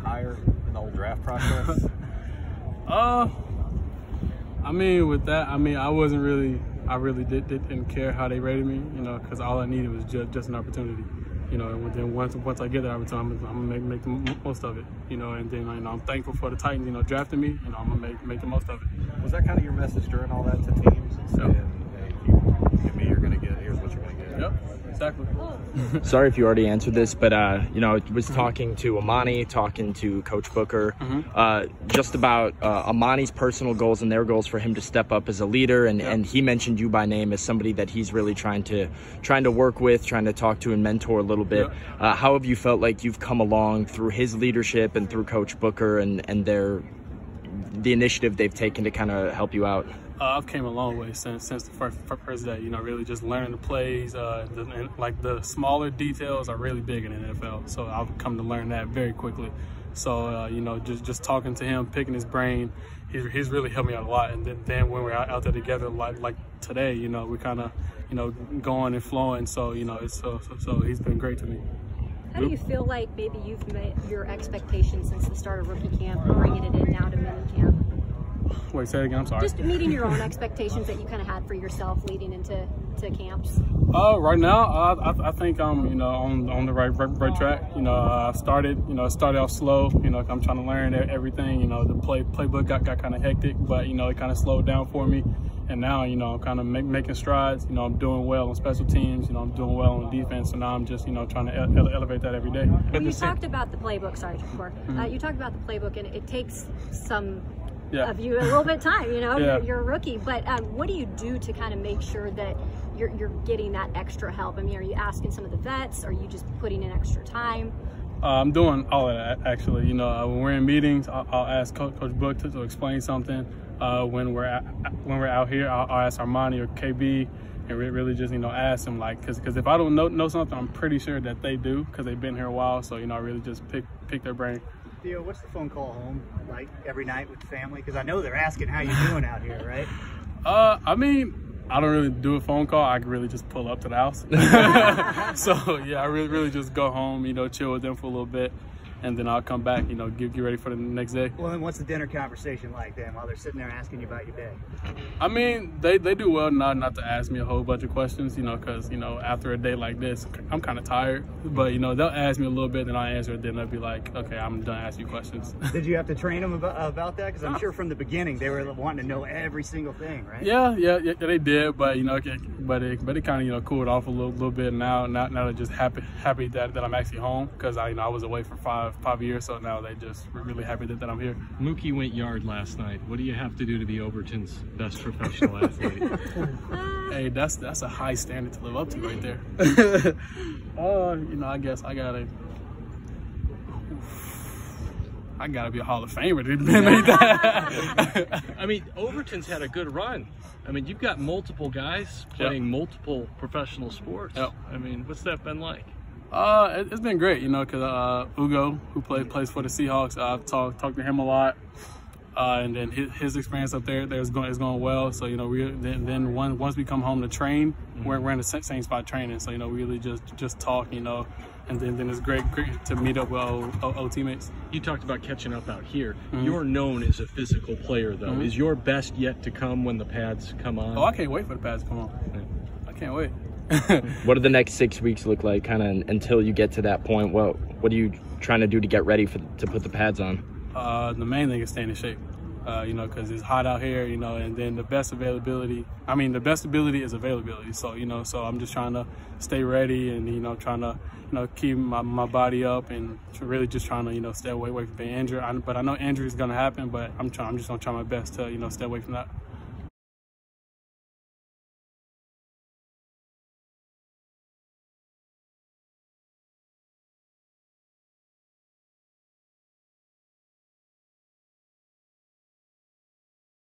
higher in the whole draft process? I mean, with that, I mean, I really didn't care how they rated me, you know, because all I needed was just an opportunity, you know. And then once I get that opportunity, I'm gonna make the most of it, you know. And then, you know, I'm thankful for the Titans, you know, drafting me, and I'm gonna make the most of it. Was that kind of your message during all that to teams? So, hey, you're gonna get. Here's what you're gonna get. Yep, exactly. Sorry if you already answered this, but you know, I was talking to Amani, talking to Coach Booker, just about Amani's personal goals and their goals for him to step up as a leader, and he mentioned you by name as somebody that he's really trying to work with, trying to talk to and mentor a little bit. How have you felt like you've come along through his leadership and through Coach Booker and the initiative they've taken to kind of help you out? I've came a long way since the first day, you know, really just learning the plays. And like the smaller details are really big in the NFL, so I've come to learn that very quickly. So, you know, just talking to him, picking his brain, he's really helped me out a lot. And then when we're out there together, like today, you know, we're kind of, you know, going and flowing. So, you know, it's so he's been great to me. How do you feel like maybe you've met your expectations since the start of rookie camp, bringing it in now to mini camp? Wait, say it again, I'm sorry. Just meeting your own expectations that you kind of had for yourself leading into camps. Right now, I think I'm, you know, on the right track. You know, I started off slow. You know, I'm trying to learn everything. You know, the playbook got kind of hectic, but, you know, it kind of slowed down for me. And now, you know, I'm kind of making strides. You know, I'm doing well on special teams. You know, I'm doing well on defense. So now I'm just, you know, trying to elevate that every day. Well, you talked about the playbook. Sorry, before. You talked about the playbook, and it takes some... of you a little bit of time, you know. You're a rookie, but what do you do to kind of make sure that you're getting that extra help? I mean, are you asking some of the vets? Are you just putting in extra time? I'm doing all of that, actually. You know, when we're in meetings, I'll ask Coach Book to explain something. When we're out here, I'll ask Armani or KB, and really just, you know, ask them, like, because if I don't know something, I'm pretty sure that they do, because they've been here a while. So, you know, I really just pick their brain. Theo, what's the phone call home like every night with the family? Because I know they're asking how you doing out here, right? I mean, I don't really do a phone call. I really just pull up to the house. So, yeah, I really just go home, you know, chill with them for a little bit. And then I'll come back, you know, get ready for the next day. Well, and what's the dinner conversation like then while they're sitting there asking you about your day? I mean, they do well not to ask me a whole bunch of questions, you know, because, you know, after a day like this, I'm kind of tired. But, you know, they'll ask me a little bit, then I'll answer it, then they'll be like, okay, I'm done asking you questions. Did you have to train them about that? Because I'm sure from the beginning they were wanting to know every single thing, right? Yeah, they did. But, you know, but it kind of, you know, cooled off a little bit. Now they're just happy that I'm actually home, because, you know, I was away for five years, so now they just really happy that I'm here. Mookie went yard last night. What do you have to do to be Overton's best professional athlete? Hey, that's a high standard to live up to right there. You know, I guess I gotta be a Hall of Famer to make that. I mean, Overton's had a good run. I mean, you've got multiple guys playing multiple professional sports. I mean, what's that been like? It's been great, you know, because Ugo, who plays for the Seahawks, I've talked to him a lot, and then his experience up there is going well. So, you know, we then once we come home to train, we're in the same spot training. So, you know, we really just talk, you know, and then it's great to meet up with old teammates. You talked about catching up out here. You're known as a physical player, though. Is your best yet to come when the pads come on? Oh, I can't wait for the pads to come on. I can't wait. What do the next 6 weeks look like, kind of until you get to that point? What are you trying to do to get ready to put the pads on? The main thing is staying in shape, you know, because it's hot out here, you know, and then the best ability is availability. So, you know, so I'm just trying to stay ready and, you know, trying to, you know, keep my body up and really just trying to, you know, stay away from being injured. But I know injury is going to happen, but I'm just going to try my best to, you know, stay away from that.